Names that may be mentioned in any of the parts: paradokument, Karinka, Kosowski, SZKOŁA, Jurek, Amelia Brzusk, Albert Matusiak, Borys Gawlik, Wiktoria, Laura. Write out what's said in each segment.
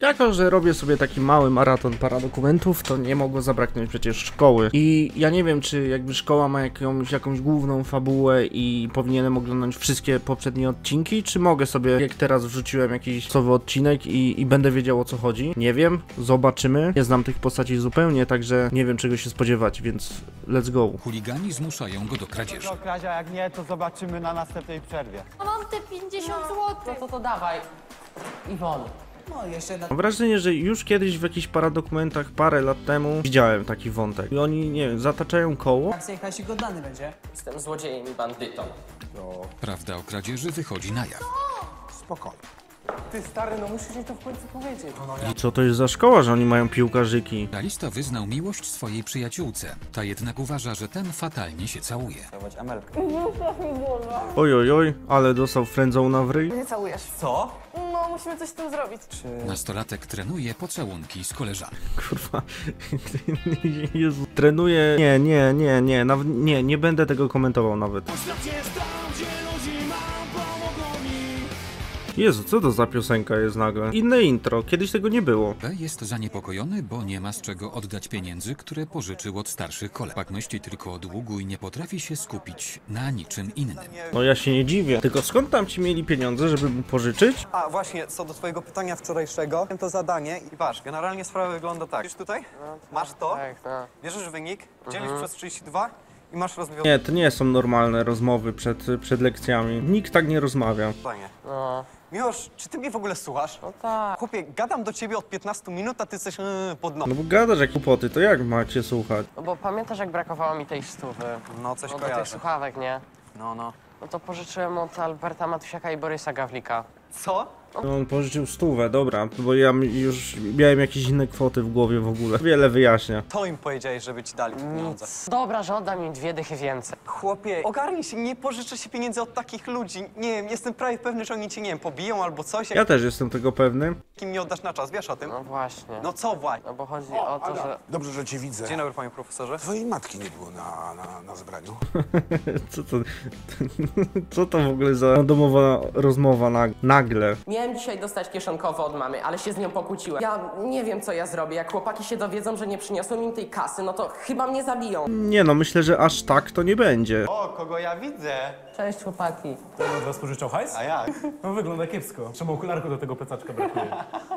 Jako że robię sobie taki mały maraton paradokumentów, to nie mogło zabraknąć przecież szkoły. I ja nie wiem, czy jakby szkoła ma jakąś główną fabułę i powinienem oglądać wszystkie poprzednie odcinki, czy mogę sobie, jak teraz wrzuciłem jakiś nowy odcinek i będę wiedział, o co chodzi. Nie wiem, zobaczymy. Nie znam tych postaci zupełnie, także nie wiem, czego się spodziewać, więc let's go. Chuligani zmuszają go do kradzieży. No kradzia, jak nie, to zobaczymy na następnej przerwie. No mam te 50 zł. No to dawaj, Iwon. No, jeszcze na... Mam wrażenie, że już kiedyś w jakichś paradokumentach parę lat temu widziałem taki wątek. I oni, nie wiem, zataczają koło. Akcja jakaś godlany będzie. Jestem złodziejem i bandytą. No. Prawda o kradzieży wychodzi na jaw. No. Spokojnie. Ty stary, no musisz mi to w końcu powiedzieć. I co to jest za szkoła, że oni mają piłkarzyki? Realista wyznał miłość swojej przyjaciółce. Ta jednak uważa, że ten fatalnie się całuje. Oj, oj, oj, ale dostał friendzone w ryj. Nie całujesz. Co? No, musimy coś z tym zrobić. Czy... Nastolatek trenuje pocałunki z koleżanek. Kurwa, Jezu. Trenuje... Nie będę tego komentował nawet. Jezu, co to za piosenka jest nagle? Inne intro, kiedyś tego nie było. B jest zaniepokojony, bo nie ma z czego oddać pieniędzy, które pożyczył od starszych kolegów. Pak myśli tylko o długu i nie potrafi się skupić na niczym innym. No ja się nie dziwię. Tylko skąd tam ci mieli pieniądze, żeby mu pożyczyć? A właśnie, co do twojego pytania wczorajszego, to zadanie i patrz, generalnie sprawa wygląda tak. Widzisz tutaj? Masz to, bierzesz wynik, dzielisz przez 32 i masz rozwiązanie. Nie, to nie są normalne rozmowy przed lekcjami. Nikt tak nie rozmawia. No. Miłosz, czy ty mnie w ogóle słuchasz? No tak. Chłopie, gadam do ciebie od 15 minut, a ty jesteś pod noc. No bo gadasz jak głupoty, to jak macie słuchać? No bo pamiętasz, jak brakowało mi tej 100 zł? No coś kojarzę. Do tych słuchawek, nie? No. No to pożyczyłem od Alberta Matusiaka i Borysa Gawlika. Co? No on pożyczył 100 zł, dobra, bo ja już miałem jakieś inne kwoty w głowie w ogóle. Wiele wyjaśnia. To im powiedziałeś, żeby ci dali pieniądze. Dobra, że oddam im 2 dychy więcej. Chłopie, ogarnij się, nie pożyczę się pieniędzy od takich ludzi. Nie wiem, jestem prawie pewny, że oni cię, nie wiem, pobiją albo coś. Ja też jestem tego pewny. Kim nie oddasz na czas, wiesz o tym? No właśnie. No co właśnie? No bo chodzi o to, że... Dobrze, że cię widzę. Dzień dobry, panie profesorze. Twojej matki nie było na zebraniu. Co to w ogóle za domowa rozmowa nagle? Miałem dzisiaj dostać kieszonkowo od mamy, ale się z nią pokłóciłem. Ja nie wiem, co ja zrobię. Jak chłopaki się dowiedzą, że nie przyniosłem im tej kasy, no to chyba mnie zabiją. Nie no, myślę, że aż tak to nie będzie. O, kogo ja widzę? Cześć, chłopaki. Kto od was pożyczał hajs? A jak? No wygląda kiepsko. Trzeba okularku do tego plecaczka brakuje.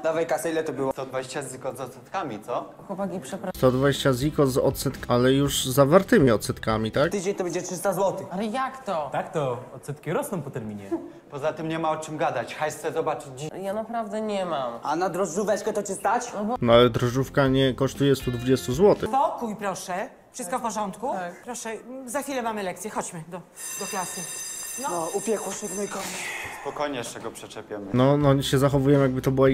Dawaj kasę, ile to było? 120 ziko z odsetkami, co? Chłopaki, przepraszam. 120 ziko z odsetkami, ale już zawartymi odsetkami, tak? Tydzień to będzie 300 zł. Ale jak to? Tak to, odsetki rosną po terminie. Poza tym nie ma o czym gadać. Hajs chcę zobaczyć dziś. Ja naprawdę nie mam. A na drożdżóweczkę to ci stać? No, bo... no ale drożdżówka nie kosztuje 120 zł. Spokój, proszę. Wszystko w porządku? Tak. Proszę, za chwilę mamy lekcję. Chodźmy do klasy. No, upiekło się gnojkowi. Spokojnie, jeszcze go przeczepiamy. No, się zachowujemy, jakby to była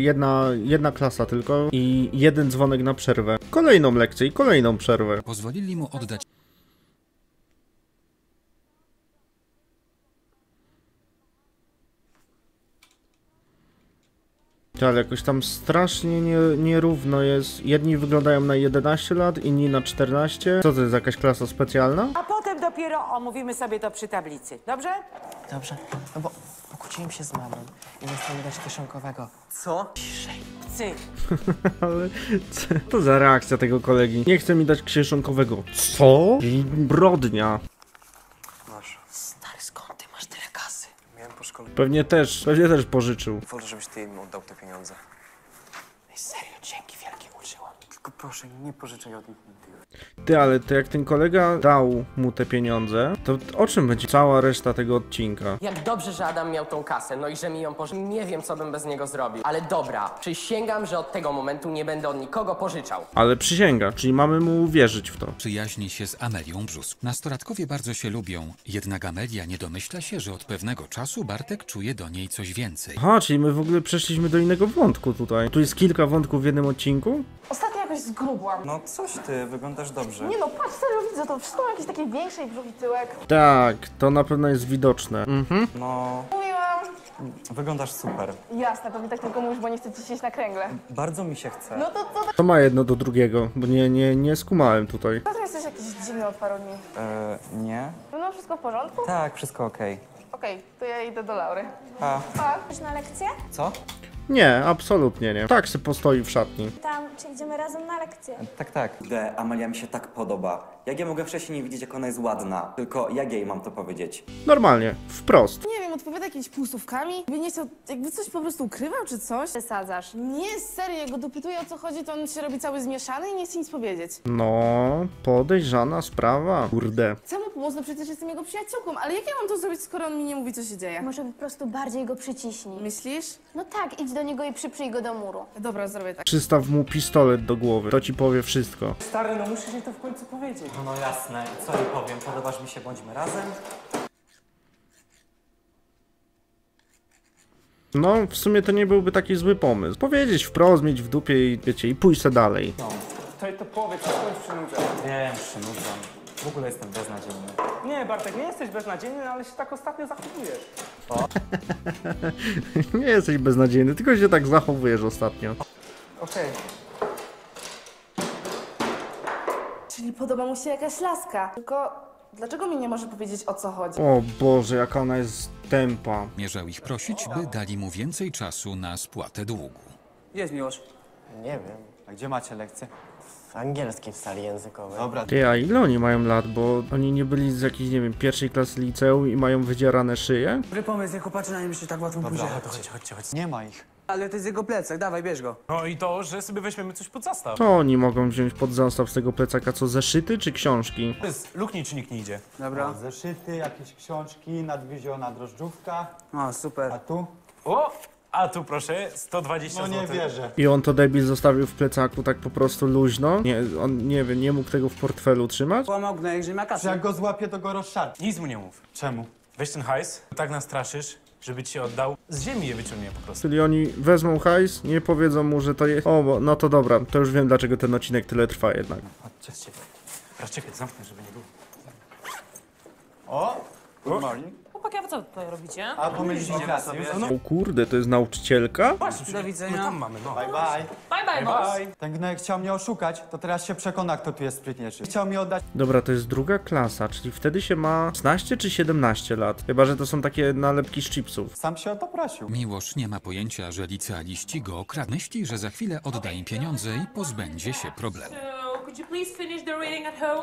jedna klasa tylko i jeden dzwonek na przerwę. Kolejną lekcję i kolejną przerwę. Pozwolili mu oddać... Ale jakoś tam strasznie nierówno jest. Jedni wyglądają na 11 lat, inni na 14. Co to jest, jakaś klasa specjalna? A potem dopiero omówimy sobie to przy tablicy, dobrze? Dobrze, no bo pokłóciłem się z mamą i nie chcę mi dać kieszonkowego. Co? Ciszej. Psy. Ale co to za reakcja tego kolegi? Nie chcę mi dać kieszonkowego. Co? Brodnia. Pewnie też pożyczył. Wolę, żebyś ty im oddał te pieniądze. Ej, serio, dzięki wielkie, uczyłam. Tylko proszę, nie pożyczaj od nich nigdy. Ty, ale to jak ten kolega dał mu te pieniądze, to o czym będzie cała reszta tego odcinka? Jak dobrze, że Adam miał tą kasę, no i że mi ją pożyczył. Nie wiem, co bym bez niego zrobił, ale dobra, przysięgam, że od tego momentu nie będę od nikogo pożyczał. Ale przysięga, czyli mamy mu uwierzyć w to. Przyjaźni się z Amelią Brzusk. Nastolatkowie bardzo się lubią, jednak Amelia nie domyśla się, że od pewnego czasu Bartek czuje do niej coś więcej. Aha, czyli my w ogóle przeszliśmy do innego wątku tutaj. Tu jest kilka wątków w jednym odcinku? Ostatnio jakoś zgrubłam. No coś ty, wyglądasz dobrze. Nie no, patrz, serio widzę to. Wszystko jakieś takie większe i brzuch i tyłek. Tak, to na pewno jest widoczne. No... Mówiłam. Wyglądasz super. Jasne, pewnie tak tylko mówisz, bo nie chcę ci siedzieć na kręgle. Bardzo mi się chce. No to co? To ma jedno do drugiego, bo nie skumałem tutaj. To jesteś jakiś dziwny od paru dni. Nie. No wszystko w porządku? Tak, wszystko okej. Okej, to ja idę do Laury. Pa. Chodź na lekcję? Co? Nie, absolutnie nie. Tak się postoi w szatni. Tam, czy idziemy razem na lekcję? Tak, tak. Amelia mi się tak podoba. Jak ja mogę wcześniej nie widzieć, jak ona jest ładna? Tylko jak jej mam to powiedzieć? Normalnie, wprost. Nie wiem, odpowiada jakimiś półsłówkami? By nie chciał, jakby coś po prostu ukrywał, czy coś? Przesadzasz. Nie, serio, jak go dopytuję, o co chodzi, to on się robi cały zmieszany i nie chce nic powiedzieć. No, podejrzana sprawa. Kurde. Samopomocno, przecież jestem jego przyjaciółką, ale jak ja mam to zrobić, skoro on mi nie mówi, co się dzieje? Może po prostu bardziej go przyciśnij. Myślisz? No tak, idź do niego i przyprzyj go do muru. Dobra, zrobię tak. Przystaw mu pistolet do głowy, to ci powie wszystko. Stary, no musisz jej to w końcu powiedzieć. No jasne, co jej powiem? Podobasz mi się, bądźmy razem? No, w sumie to nie byłby taki zły pomysł. Powiedzieć wprost, mieć w dupie i wiecie, i pójść se dalej. No, to powiedz, to jest przynudzam. Wiem, przynudzam. W ogóle jestem beznadziejny. Nie, Bartek, nie jesteś beznadziejny, ale się tak ostatnio zachowujesz. O. Nie jesteś beznadziejny, tylko się tak zachowujesz ostatnio. Okej. Czyli podoba mu się jakaś laska, tylko... Dlaczego mi nie może powiedzieć, o co chodzi? O Boże, jaka ona jest tępa. Mierzał ich prosić, by dali mu więcej czasu na spłatę długu. Jest Miłosz. Nie wiem. A gdzie macie lekcję? W angielskiej w sali językowej. Dobra. Ty, a ile oni mają lat? Bo oni nie byli z jakiejś, nie wiem, pierwszej klasy liceum i mają wydzierane szyje? Dobry pomysł, niech chłopaczy na nim jeszcze tak łatwo pójdzie. Dobra, chodźcie. Nie ma ich. Ale to jest jego plecak, dawaj, bierz go. No i to, że sobie weźmiemy coś pod zastaw. To oni mogą wziąć pod zastaw z tego plecaka, co, zeszyty czy książki? To jest luknicznik, nie idzie. Dobra. No, zeszyty, jakieś książki, nadwieziona drożdżówka. O, super. A tu? O! A tu proszę, 120 zł. No nie wierzę. I on to debil zostawił w plecaku tak po prostu luźno. Nie, on nie wiem, nie mógł tego w portfelu trzymać. Kłamał, że ma kasę. Jak go złapie, to go rozszarpie. Nic mu nie mów. Czemu? Weź ten hajs, tak nastraszysz, żeby ci się oddał. Z ziemi je wyciągnie po prostu. Czyli oni wezmą hajs, nie powiedzą mu, że to jest... O, no to dobra, to już wiem, dlaczego ten odcinek tyle trwa jednak. Chodźcie, czekaj, zamknę, żeby nie było. O, good morning. Chłopaki, a co tutaj robicie? A pomyliście klasę. O kurde, to jest nauczycielka? Patrz, do widzenia. No tam mamy, no. Bye, bye. Bye, bye, bye. Ten gnojek chciał mnie oszukać, to teraz się przekona, kto tu jest sprytniejszy. Chciał mi oddać... Dobra, to jest druga klasa, czyli wtedy się ma 16 czy 17 lat. Chyba że to są takie nalepki z chipsów. Sam się o to prosił. Miłosz nie ma pojęcia, że licealiści go okradną. Myśli, że za chwilę odda im pieniądze i pozbędzie się problemu.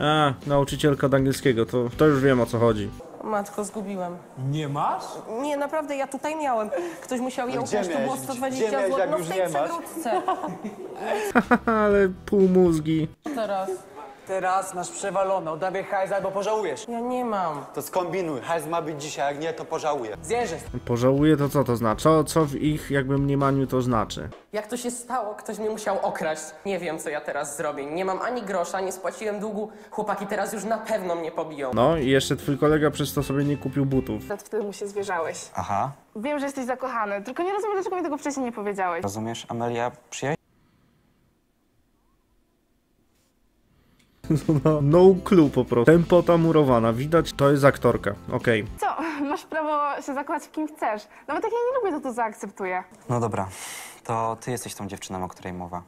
A, nauczycielka od angielskiego, to już wiem, o co chodzi. Matko, zgubiłem. Nie masz? Nie, naprawdę, ja tutaj miałem. Ktoś musiał je ukraść, to było 120 zł, no w tej przegródce. Ale pół mózgi. Teraz? Teraz masz przewalone, oddawaj hajs albo pożałujesz. Ja nie mam. To skombinuj, hajs ma być dzisiaj, jak nie, to pożałuję. Zjeżdżę. Pożałuję, to co to znaczy? Co w ich jakby mniemaniu to znaczy? Jak to się stało, ktoś mnie musiał okraść. Nie wiem, co ja teraz zrobię. Nie mam ani grosza, nie spłaciłem długu. Chłopaki teraz już na pewno mnie pobiją. No i jeszcze twój kolega przez to sobie nie kupił butów. Wtedy mu się zwierzałeś. Aha. Wiem, że jesteś zakochany, tylko nie rozumiem, dlaczego mi tego wcześniej nie powiedziałeś. Rozumiesz, Amelia, przyjaźń? No clue po prostu. Tempota murowana, widać, to jest aktorka, okej. Co? Masz prawo się zakochać w kim chcesz. Nawet jak ja nie lubię, to zaakceptuję. No dobra, to ty jesteś tą dziewczyną, o której mowa.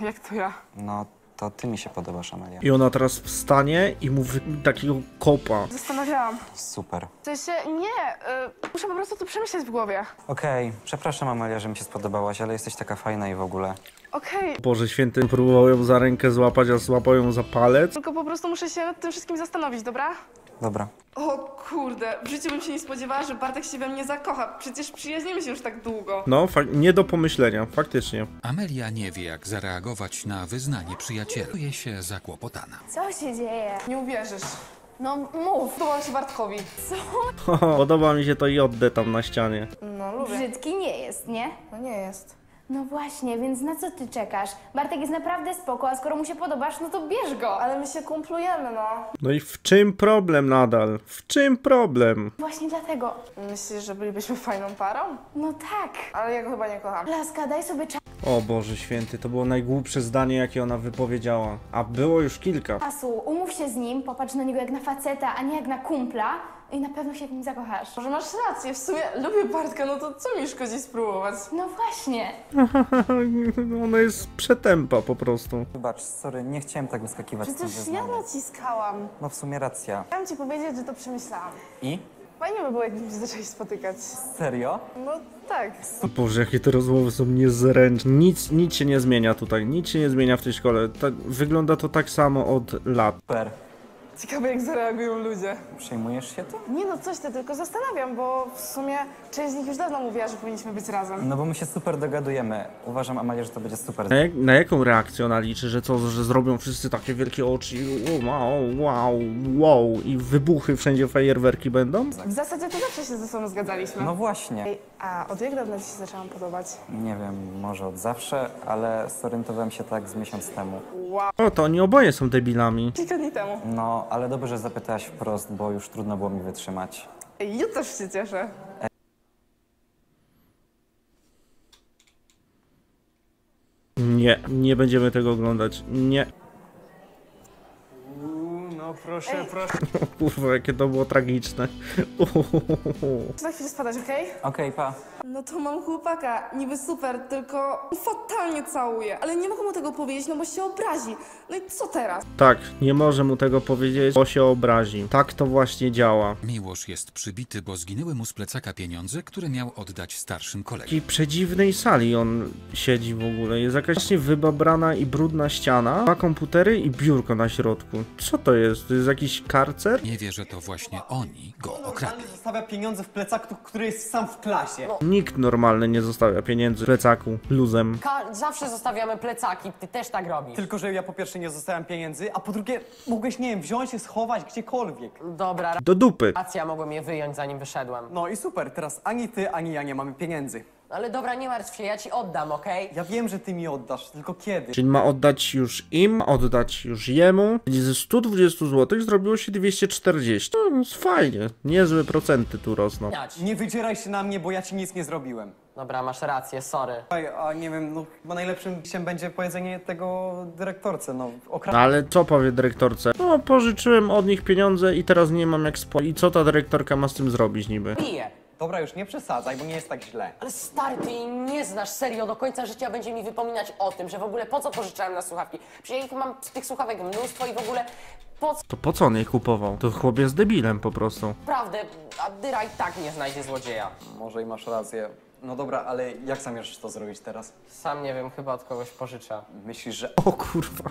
Jak to ja? No, to ty mi się podobasz, Amelia. I ona teraz wstanie i mówi takiego kopa. Zastanawiałam. Super. W sensie, nie, muszę po prostu to przemyśleć w głowie. Okej, przepraszam, Amelia, że mi się spodobałaś, ale jesteś taka fajna i w ogóle. Okej. Boże święty, próbował ją za rękę złapać, a złapał ją za palec. Tylko po prostu muszę się nad tym wszystkim zastanowić, dobra? Dobra. O kurde, w życiu bym się nie spodziewała, że Bartek się we mnie zakocha. Przecież przyjaźnimy się już tak długo. No, nie do pomyślenia, faktycznie. Amelia nie wie, jak zareagować na wyznanie przyjaciela. Czuje się zakłopotana. Co się dzieje? Nie uwierzysz. No mów, podoba się Bartkowi. Co? Podoba mi się to i oddę tam na ścianie. No lubię. Brzydki nie jest, nie? No nie jest. No właśnie, więc na co ty czekasz? Bartek jest naprawdę spoko, a skoro mu się podobasz, no to bierz go. Ale my się kumplujemy, no. No i w czym problem nadal? W czym problem? Właśnie dlatego. Myślisz, że bylibyśmy fajną parą? No tak. Ale ja go chyba nie kocham. Laska, daj sobie czas. O Boże święty, to było najgłupsze zdanie, jakie ona wypowiedziała. A było już kilka. Asu, umów się z nim, popatrz na niego jak na faceta, a nie jak na kumpla. I na pewno się w nim zakochasz. Może masz rację, w sumie lubię Bartka, no to co mi szkodzi spróbować? No właśnie. Ona jest przetępa po prostu. Wybacz, sorry, nie chciałem tak wyskakiwać. Przecież ja naciskałam. No w sumie racja. Chciałam ci powiedzieć, że to przemyślałam. I? Fajnie by było, jakbyśmy się zaczęli spotykać. Serio? No tak. Boże, jakie te rozmowy są niezręczne. Nic się nie zmienia tutaj, nic się nie zmienia w tej szkole. Wygląda to tak samo od lat. Super. Ciekawe, jak zareagują ludzie. Przejmujesz się tym? Nie no, coś, to tylko zastanawiam, bo w sumie część z nich już dawno mówiła, że powinniśmy być razem. No bo my się super dogadujemy. Uważam, Amalia, że to będzie super. Na jaką reakcję ona liczy, że co, że zrobią wszyscy takie wielkie oczy i wow i wybuchy wszędzie, fajerwerki będą? W zasadzie to zawsze się ze sobą zgadzaliśmy. No właśnie. Ej, a od jak dawna ci się zaczęłam podobać? Nie wiem, może od zawsze, ale zorientowałem się tak z miesiąc temu. Wow. O, to oni oboje są debilami. Kilka dni temu. No, ale dobrze, że zapytałaś wprost, bo już trudno było mi wytrzymać. Ja też się cieszę. Nie, nie będziemy tego oglądać. Nie. No proszę, proszę. Kurwa, jakie to było tragiczne. Na chwilę spadać, okej? Okej, pa. No to mam chłopaka, niby super, tylko fatalnie całuje. Ale nie mogę mu tego powiedzieć, no bo się obrazi. No i co teraz? Tak, nie może mu tego powiedzieć, bo się obrazi. Tak to właśnie działa. Miłosz jest przybity, bo zginęły mu z plecaka pieniądze, które miał oddać starszym kolegom. W takiej przedziwnej sali on siedzi w ogóle. Jest jakaś właśnie wybabrana i brudna ściana, dwa komputery i biurko na środku. Co to jest? To jest jakiś karcer? Nie wie, że to właśnie oni go okradli. Zostawia pieniądze w plecaku, który jest sam w klasie. Nikt normalny nie zostawia pieniędzy w plecaku, luzem. Zawsze zostawiamy plecaki, ty też tak robisz. Tylko, że ja po pierwsze nie zostawiam pieniędzy, a po drugie mogłeś, nie wiem, wziąć je, schować gdziekolwiek. Dobra, do dupy. Racja, mogłem je wyjąć zanim wyszedłem. No i super, teraz ani ty, ani ja nie mamy pieniędzy. Ale dobra, nie martw się, ja ci oddam, okej? Ja wiem, że ty mi oddasz, tylko kiedy? Czyli ma oddać już im, oddać już jemu. Czyli ze 120 zł zrobiło się 240. No, fajnie, niezłe procenty tu rosną. Nie wydzieraj się na mnie, bo ja ci nic nie zrobiłem. Dobra, masz rację, sorry. A nie wiem, no chyba najlepszym się będzie powiedzenie tego dyrektorce, no ale co powie dyrektorce? No pożyczyłem od nich pieniądze i teraz nie mam jak i co ta dyrektorka ma z tym zrobić niby? Piję. Dobra, już nie przesadzaj, bo nie jest tak źle. Ale stary, ty jej nie znasz, serio, do końca życia będzie mi wypominać o tym, że w ogóle po co pożyczałem na słuchawki. Przecież mam tych słuchawek mnóstwo i w ogóle po co... To po co on je kupował? To chłop jest debilem po prostu. Prawdę, a dyra i tak nie znajdzie złodzieja. Może i masz rację. No dobra, ale jak zamierzasz to zrobić teraz? Sam nie wiem, chyba od kogoś pożycza. Myślisz, że... O kurwa,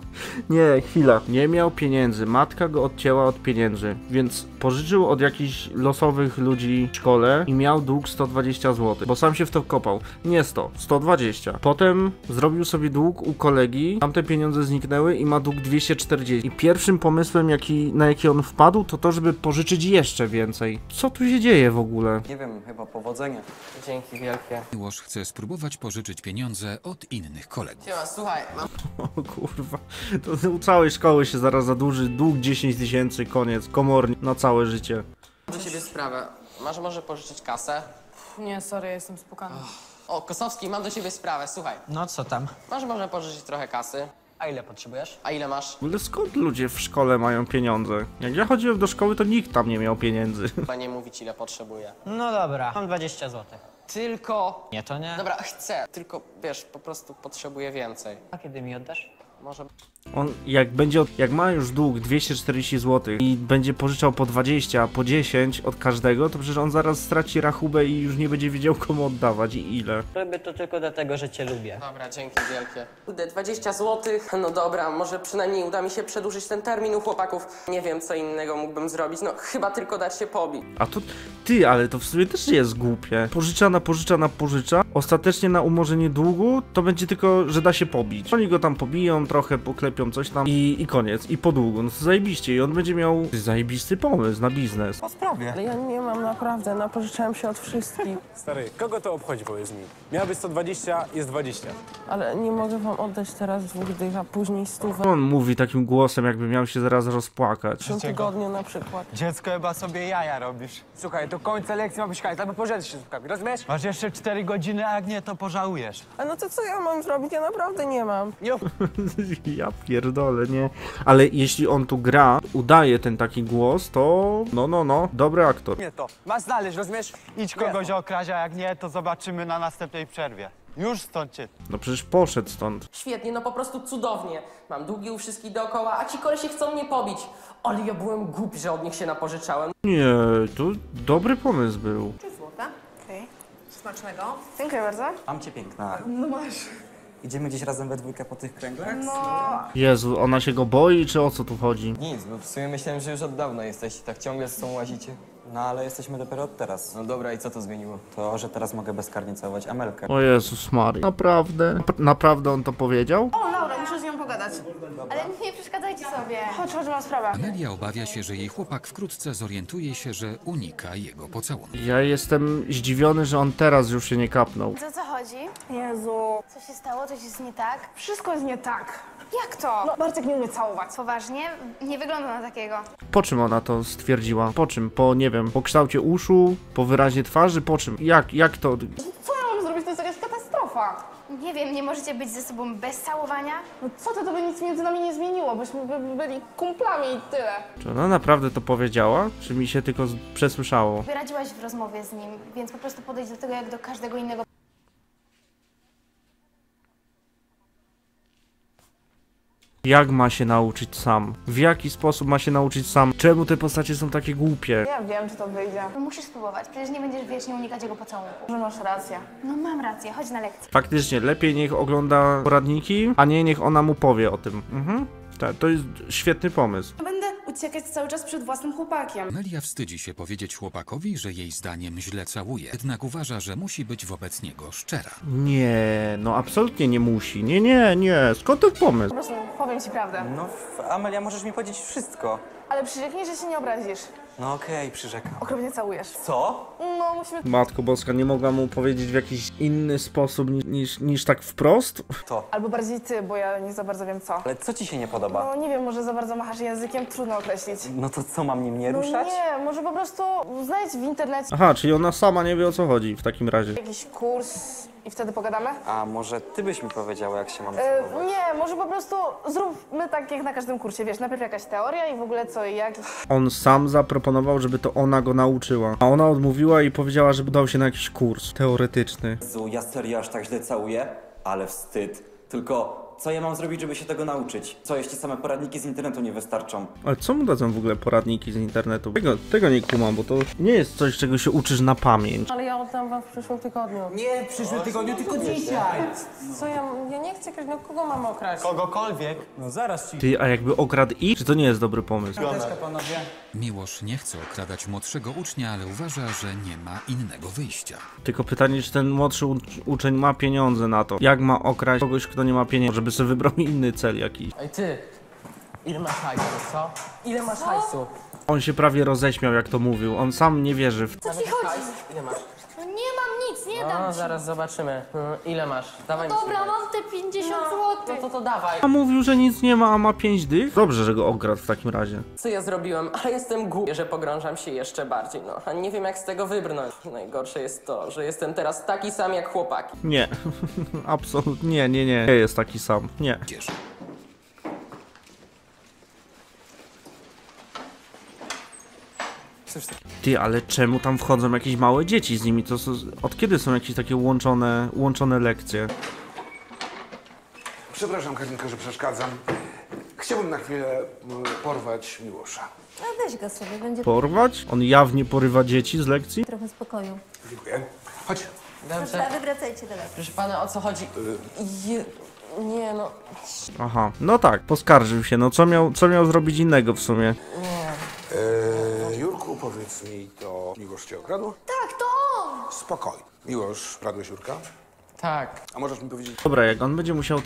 nie, chwila. Nie miał pieniędzy, matka go odcięła od pieniędzy, więc pożyczył od jakichś losowych ludzi w szkole i miał dług 120 zł, bo sam się w to kopał. Nie 100, 120. Potem zrobił sobie dług u kolegi, tamte pieniądze zniknęły i ma dług 240. I pierwszym pomysłem, na jaki on wpadł, to to, żeby pożyczyć jeszcze więcej. Co tu się dzieje w ogóle? Nie wiem, chyba powodzenia. Dzięki wielkie. Miłosz chce spróbować pożyczyć pieniądze od innych kolegów. Słuchaj, mam... O kurwa, to u całej szkoły się zaraz zadłuży, dług 10 000, koniec, komornik na całe życie. Mam do ciebie sprawę, masz może pożyczyć kasę? Nie, sorry, ja jestem spukany. O, Kosowski, mam do ciebie sprawę, słuchaj. No co tam? Masz może pożyczyć trochę kasy? A ile potrzebujesz? A ile masz? W ogóle skąd ludzie w szkole mają pieniądze? Jak ja chodziłem do szkoły, to nikt tam nie miał pieniędzy. Chyba nie mówić, ile potrzebuję. No dobra, mam 20 zł. Tylko... Nie, to nie. Dobra, chcę, tylko wiesz, po prostu potrzebuję więcej. A kiedy mi oddasz? Może... On jak ma już dług 240 zł i będzie pożyczał po 20, po 10 od każdego, to przecież on zaraz straci rachubę i już nie będzie wiedział, komu oddawać i ile. Robię to tylko dlatego, że cię lubię. Dobra, dzięki wielkie. Ude, 20 zł, no dobra, może przynajmniej uda mi się przedłużyć ten termin u chłopaków. Nie wiem, co innego mógłbym zrobić, no chyba tylko dać się pobić. A to ty, ale to w sumie też nie jest głupie. Pożycza, ostatecznie na umorzenie długu to będzie tylko, że da się pobić. Oni go tam pobiją, trochę poklepią coś tam i koniec, i po długu, no to zajebiście i on będzie miał zajebisty pomysł na biznes. Po sprawie. Ale ja nie mam naprawdę, napożyczałem się od wszystkich. Stary, kogo to obchodzi, powiedz mi? Miałaby 120, jest 20. Ale nie mogę wam oddać teraz 2 dych, a później 100. On mówi takim głosem, jakby miał się zaraz rozpłakać. W tym tygodniu na przykład. Dziecko, chyba sobie jaja robisz. Słuchaj, do końca lekcji ma być hajs, albo pożyczasz się z słuchawkami, rozumiesz? Masz jeszcze 4 godziny, a jak nie, to pożałujesz. A no to co ja mam zrobić? Ja naprawdę nie mam. Ja pierdolę, nie? Ale jeśli on tu gra, udaje ten taki głos, to no, dobry aktor. Nie to, masz znaleźć, rozumiesz? Idź kogoś okraść, a jak nie, to zobaczymy na następnej przerwie. Już stąd cię... No przecież poszedł stąd. Świetnie, no po prostu cudownie. Mam długi u wszystkich dookoła, a ci kolesie chcą mnie pobić. Ale ja byłem głupi, że od nich się napożyczałem. Nie, to dobry pomysł był. 3 zł. Okej. Okay. Smacznego. Dziękuję bardzo. Mam cię piękna. No masz. Idziemy gdzieś razem we dwójkę po tych kręglach? No. Jezu, ona się go boi, czy o co tu chodzi? Nic, bo w sumie myślałem, że już od dawna jesteście, tak ciągle z tą łazicie. No ale jesteśmy dopiero od teraz. No dobra, i co to zmieniło? To, że teraz mogę bezkarnie całować Amelkę. O Jezus Maria. Naprawdę? Naprawdę on to powiedział? O, Laura, muszę z nią pogadać. Dobra. Ale nie przeszkadzajcie sobie. Chodź, mam sprawę. Amelia obawia się, że jej chłopak wkrótce zorientuje się, że unika jego pocałunku. Ja jestem zdziwiony, że on teraz już się nie kapnął. O co chodzi? Jezu. Co się stało? Coś jest nie tak? Wszystko jest nie tak. Jak to? No, Bartek nie umie całować. Poważnie? Nie wygląda na takiego. Po czym ona to stwierdziła? Po czym? Po, nie wiem, po kształcie uszu? Po wyrazie twarzy? Po czym? Jak to? Co ja mam zrobić? To jest jakaś katastrofa. Nie wiem, nie możecie być ze sobą bez całowania? No co to by nic między nami nie zmieniło? Byśmy byli kumplami i tyle. Czy ona naprawdę to powiedziała? Czy mi się tylko przesłyszało? Wyraziłaś w rozmowie z nim, więc po prostu podejść do tego jak do każdego innego. Jak ma się nauczyć sam? W jaki sposób ma się nauczyć sam? Czemu te postacie są takie głupie? Ja wiem, czy to wyjdzie. No musisz spróbować, przecież nie będziesz wiecznie unikać jego pocałunku. Może masz rację. No mam rację, chodź na lekcję. Faktycznie, lepiej niech ogląda poradniki, a nie niech ona mu powie o tym. Mhm. Tak, to jest świetny pomysł. Będę uciekać cały czas przed własnym chłopakiem. Amelia wstydzi się powiedzieć chłopakowi, że jej zdaniem źle całuje. Jednak uważa, że musi być wobec niego szczera. Nie, no absolutnie nie musi. Nie. Skąd ten pomysł? Po prostu powiem ci prawdę. No, Amelia, możesz mi powiedzieć wszystko. Ale przyrzeknij, że się nie obrazisz. No okej, przyrzekam. Okropnie całujesz. Co? No musimy... Matko Boska, nie mogła mu powiedzieć w jakiś inny sposób niż tak wprost? To. Albo bardziej ty, bo ja nie za bardzo wiem co. Ale co ci się nie podoba? No nie wiem, może za bardzo machasz językiem, trudno określić. No to co, mam nim nie ruszać? No nie, może po prostu znajdź w internecie... Aha, czyli ona sama nie wie o co chodzi w takim razie. Jakiś kurs... I wtedy pogadamy? A może ty byś mi powiedziała, jak się mam całować? Nie, może po prostu zróbmy tak jak na każdym kursie, wiesz, najpierw jakaś teoria i w ogóle co i jak. On sam zaproponował, żeby to ona go nauczyła, a ona odmówiła i powiedziała, żeby dał się na jakiś kurs teoretyczny. Jezu, ja serio aż tak źle całuję? Ale wstyd. Tylko... Co ja mam zrobić, żeby się tego nauczyć? Co jeśli same poradniki z internetu nie wystarczą? Ale co mu dadzą w ogóle poradniki z internetu? Tego nie kumam, bo to nie jest coś, czego się uczysz na pamięć. Ale ja oddam wam w przyszłym tygodniu. Nie w przyszłym tygodniu, tylko dzisiaj! Co ja nie chcę kraść, no kogo mam okraść? Kogokolwiek? No zaraz ci... Ty, a jakby okradł ich? Czy to nie jest dobry pomysł? Panowie. Miłosz nie chce okradać młodszego ucznia, ale uważa, że nie ma innego wyjścia. Tylko pytanie, czy ten młodszy uczeń ma pieniądze na to? Jak ma okraść kogoś, kto nie ma pieniędzy? Żeby sobie wybrał inny cel jakiś. Ej ty, ile masz hajsu, co? Ile masz hajsu? On się prawie roześmiał, jak to mówił. On sam nie wierzy w... Co ci chodzi? Ile masz? No nie mam nic, nie dam ci. Zaraz zobaczymy. Ile masz? Dawaj. No dobra, mam te 50 zł. No to dawaj. A mówił, że nic nie ma, a ma 5 dych? Dobrze, że go okradł w takim razie. Co ja zrobiłem? Ale jestem głupi, że pogrążam się jeszcze bardziej, no. A nie wiem, jak z tego wybrnąć. Najgorsze jest to, że jestem teraz taki sam jak chłopaki. Nie, absolutnie, nie. Nie jest taki sam, nie. Ty, ale czemu tam wchodzą jakieś małe dzieci z nimi? To od kiedy są jakieś takie łączone lekcje? Przepraszam, Karinka, że przeszkadzam. Chciałbym na chwilę porwać Miłosza. A weź go sobie, będzie... Porwać? On jawnie porywa dzieci z lekcji? Trochę spokoju. Dziękuję. Chodź. Dobrze. Wracajcie do lekcji. Proszę pana, o co chodzi? Nie, no... Aha, no tak, poskarżył się. No co miał zrobić innego w sumie? Nie. Powiedz mi, to Miłosz cię okradł? Tak, to on! Spokojnie. Miłosz, kradłeś Jurka? Tak. A możesz mi powiedzieć... Dobra, jak on będzie musiał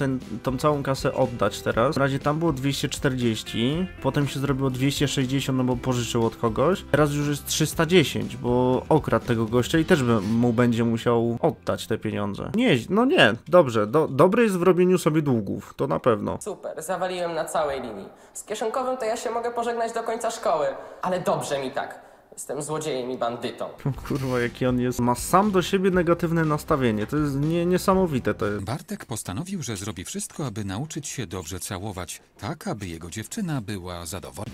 tą całą kasę oddać teraz. Na razie tam było 240, potem się zrobiło 260, no bo pożyczył od kogoś. Teraz już jest 310, bo okradł tego gościa i też mu będzie musiał oddać te pieniądze. Nie, no nie, dobrze, dobry jest w robieniu sobie długów, to na pewno. Super, zawaliłem na całej linii. Z kieszonkowym to ja się mogę pożegnać do końca szkoły, ale dobrze mi tak. Jestem złodziejem i bandytą. Kurwa, jaki on jest. Ma sam do siebie negatywne nastawienie. To jest niesamowite to jest. Bartek postanowił, że zrobi wszystko, aby nauczyć się dobrze całować. Tak, aby jego dziewczyna była zadowolona.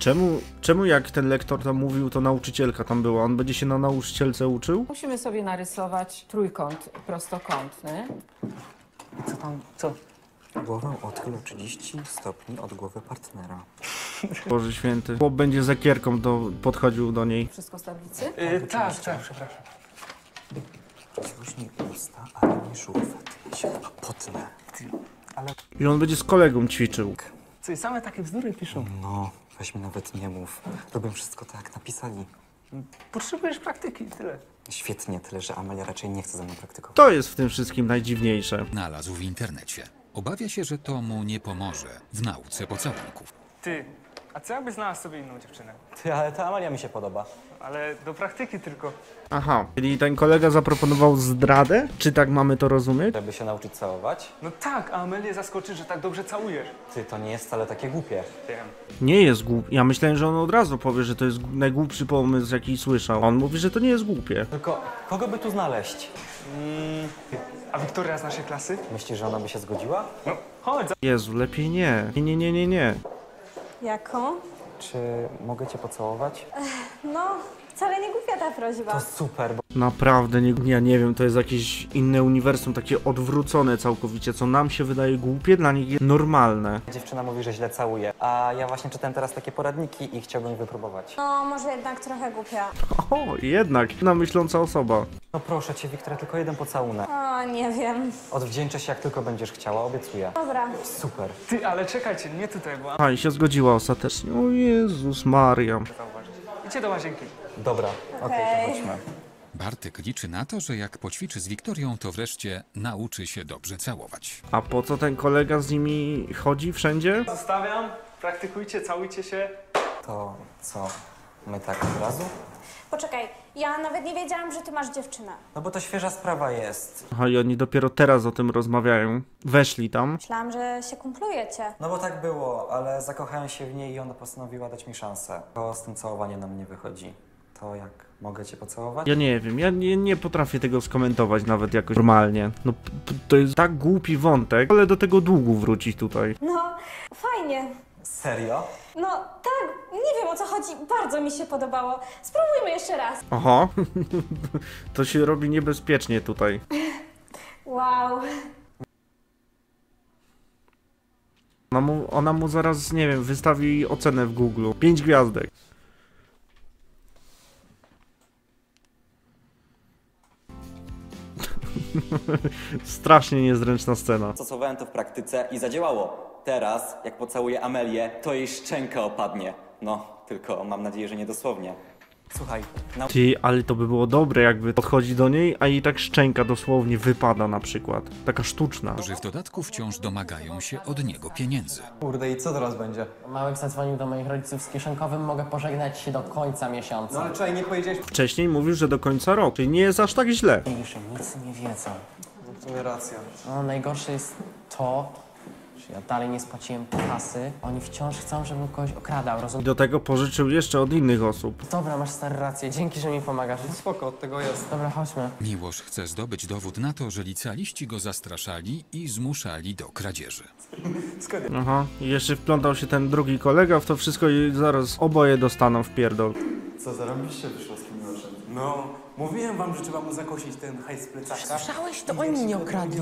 Czemu jak ten lektor tam mówił, to nauczycielka tam była? On będzie się na nauczycielce uczył? Musimy sobie narysować trójkąt prostokątny. Co tam, co? Głowę odchyl o 30 stopni od głowy partnera. Boże święty. Chłop będzie za kierką podchodził do niej. Wszystko z tablicy? Tak, przepraszam. Rozluźnij usta, ale nie szuflad. Ja się chyba potnę. Ale... I on będzie z kolegą ćwiczył. Co i same takie bzdury piszą? No, weź mi nawet nie mów. Robię wszystko tak, jak napisali. Potrzebujesz praktyki, tyle. Świetnie, tyle, że Amelia raczej nie chce ze mną praktykować. To jest w tym wszystkim najdziwniejsze. Znalazł w internecie. Obawia się, że to mu nie pomoże w nauce pocałunków. Ty, a co jakby znalazł sobie inną dziewczynę? Ty, ale ta Amelia mi się podoba. Ale do praktyki tylko. Aha, czyli ten kolega zaproponował zdradę? Czy tak mamy to rozumieć? Żeby się nauczyć całować? No tak, a Amelię zaskoczy, że tak dobrze całujesz. Ty, to nie jest wcale takie głupie. Wiem. Nie jest głupie. Ja myślałem, że on od razu powie, że to jest najgłupszy pomysł, jaki słyszał. On mówi, że to nie jest głupie. Tylko kogo by tu znaleźć? A Wiktoria z naszej klasy? Myślisz, że ona by się zgodziła? No, chodź. Jezu, lepiej nie. Nie. Jaką? Czy mogę cię pocałować? No, wcale nie głupia ta prośba. To super, bo... Naprawdę, ja nie wiem, to jest jakieś inne uniwersum, takie odwrócone całkowicie, co nam się wydaje głupie, dla nich jest normalne. Dziewczyna mówi, że źle całuje, a ja właśnie czytam teraz takie poradniki i chciałbym je wypróbować. No, może jednak trochę głupia. O, jednak, na myśląca osoba. No proszę cię, Wiktoria, tylko jeden pocałunek. O, nie wiem. Odwdzięczę się, jak tylko będziesz chciała, obiecuję. Dobra. Super. Ty, ale czekajcie, nie tutaj była. A, i się zgodziła ostatecznie. O Jezus Maria. Idźcie do łazienki. Dobra, okej, chodźmy. Bartek liczy na to, że jak poćwiczy z Wiktorią, to wreszcie nauczy się dobrze całować. A po co ten kolega z nimi chodzi wszędzie? Zostawiam, praktykujcie, całujcie się. To co, my tak od razu? Poczekaj, ja nawet nie wiedziałam, że ty masz dziewczynę. No bo to świeża sprawa jest. Aha, i oni dopiero teraz o tym rozmawiają. Weszli tam. Myślałam, że się kumplujecie. No bo tak było, ale zakochałem się w niej i ona postanowiła dać mi szansę. To z tym całowaniem nam nie wychodzi. To jak mogę cię pocałować? Ja nie wiem, ja nie potrafię tego skomentować nawet jakoś normalnie. No to jest tak głupi wątek, ale do tego długu wrócić tutaj. No, fajnie. Serio? No tak, nie wiem o co chodzi, bardzo mi się podobało. Spróbujmy jeszcze raz. Oho, to się robi niebezpiecznie tutaj. Wow. Ona mu zaraz, nie wiem, wystawi ocenę w Google. 5 gwiazdek. Strasznie niezręczna scena. Stosowałem to w praktyce i zadziałało. Teraz, jak pocałuję Amelię, to jej szczęka opadnie. No, tylko mam nadzieję, że nie dosłownie. Słuchaj, Ty, ale to by było dobre, jakby podchodzi do niej, a jej tak szczęka dosłownie wypada na przykład. Taka sztuczna. Którzy w dodatku wciąż domagają się od niego pieniędzy. Kurde, i co teraz będzie? Małek zadzwonił do moich rodziców z kieszonkowym, mogę pożegnać się do końca miesiąca. No ale czekaj, nie powiedziałeś... Wcześniej mówił, że do końca roku, czyli nie jest aż tak źle. Mniejszy nic nie wiedzą. No to racja. No, najgorsze jest to... Ja dalej nie spłaciłem kasy, oni wciąż chcą, żebym kogoś okradał, rozumiem? I do tego pożyczył jeszcze od innych osób. Dobra, masz stary rację, dzięki, że mi pomagasz. No spoko, od tego jest. Dobra, chodźmy. Miłosz chce zdobyć dowód na to, że licealiści go zastraszali i zmuszali do kradzieży. Aha, i jeszcze wplątał się ten drugi kolega w to wszystko i zaraz oboje dostaną w pierdol. Co, zarobiście wyszło z tym nożem? No... Mówiłem wam, że trzeba mu zakosić ten hajs z plecaka. Słyszałeś? To oni mnie okradli.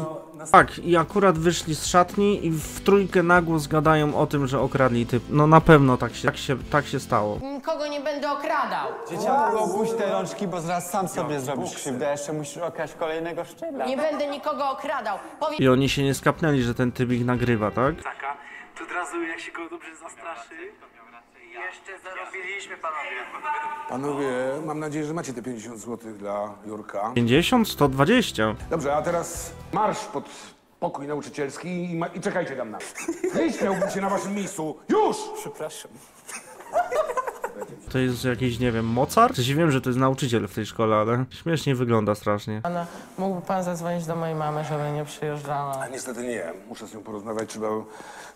Tak, i akurat wyszli z szatni i w trójkę na głos gadają o tym, że okradli typ. No na pewno tak się stało. Nikogo nie będę okradał. Dzieciaku, opuść te rączki, bo zaraz sam sobie zrobisz krzywdę. Jeszcze musisz okraść kolejnego szczebla. Nie będę nikogo okradał. I oni się nie skapnęli, że ten typ ich nagrywa, tak? Taka, to od razu jak się go dobrze zastraszy... Jeszcze zarobiliśmy, panowie. Panowie, mam nadzieję, że macie te 50 zł dla Jurka. 50? 120. Dobrze, a teraz marsz pod pokój nauczycielski i czekajcie tam na mnie. Nie śmiałbym się na waszym miejscu. Już! Przepraszam. To jest jakiś, nie wiem, Mozart? Przecież wiem, że to jest nauczyciel w tej szkole, ale śmiesznie wygląda strasznie. Ale mógłby pan zadzwonić do mojej mamy, żeby nie przyjeżdżała? A niestety nie. Muszę z nią porozmawiać, trzeba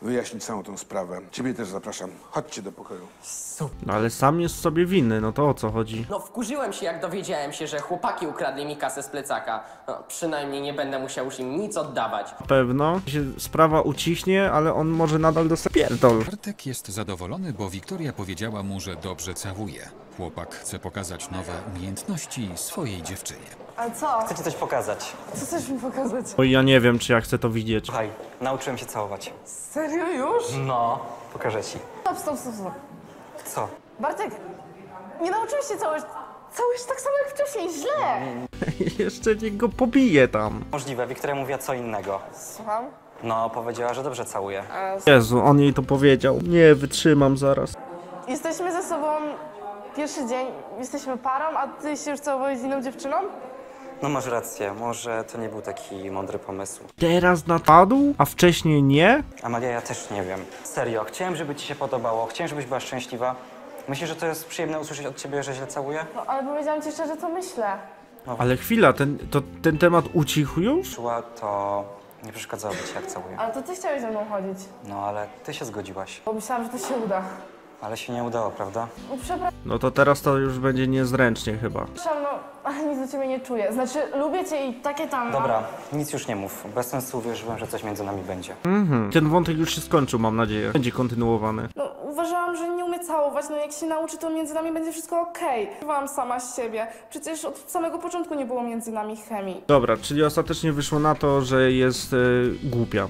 wyjaśnić całą tą sprawę. Ciebie też zapraszam. Chodźcie do pokoju. Super. No ale sam jest sobie winny, no to o co chodzi? No wkurzyłem się, jak dowiedziałem się, że chłopaki ukradli mi kasę z plecaka. No, przynajmniej nie będę musiał już im nic oddawać. Pewno. Się sprawa uciśnie, ale on może nadal dostać pierdol. Bartek jest zadowolony, bo Wiktoria powiedziała mu, że dobrze całuje. Chłopak chce pokazać nowe umiejętności swojej dziewczynie. A co? Chcę ci coś pokazać. Co chcesz mi pokazać? Bo ja nie wiem, czy ja chcę to widzieć. Słuchaj, nauczyłem się całować. Serio już? No, pokażę ci. Stop. Co? Bartek, nie nauczyłeś się całować tak samo jak wcześniej, źle. Jeszcze niech go pobije tam. Możliwe, Wiktoria mówiła co innego. Słucham? No, powiedziała, że dobrze całuje. Jezu, on jej to powiedział. Nie, wytrzymam zaraz. Jesteśmy ze sobą pierwszy dzień, jesteśmy parą, a ty się już całowałeś z inną dziewczyną? No masz rację, może to nie był taki mądry pomysł. Teraz napadł? A wcześniej nie? Amelia, ja też nie wiem. Serio, chciałem, żeby ci się podobało, chciałem, żebyś była szczęśliwa. Myślisz, że to jest przyjemne usłyszeć od ciebie, że źle całuję? No, ale powiedziałam ci szczerze, co myślę. No. Ale chwila, ten temat ucichł już? Szła to... Nie przeszkadzało ci, jak całuję. Ale to ty chciałeś ze mną chodzić. No, ale ty się zgodziłaś. Bo myślałam, że to się uda. Ale się nie udało, prawda? No, przepraszam. No to teraz to już będzie niezręcznie chyba. Przepraszam, no, ale nic do ciebie nie czuję. Znaczy, lubię cię i takie tam... Dobra, nic już nie mów. Bez sensu wierzyłem, że coś między nami będzie. Ten wątek już się skończył, mam nadzieję. Będzie kontynuowany. No, uważałam, że nie umie całować. No, jak się nauczy, to między nami będzie wszystko okej. Próbowałam sama z siebie. Przecież od samego początku nie było między nami chemii. Dobra, czyli ostatecznie wyszło na to, że jest głupia.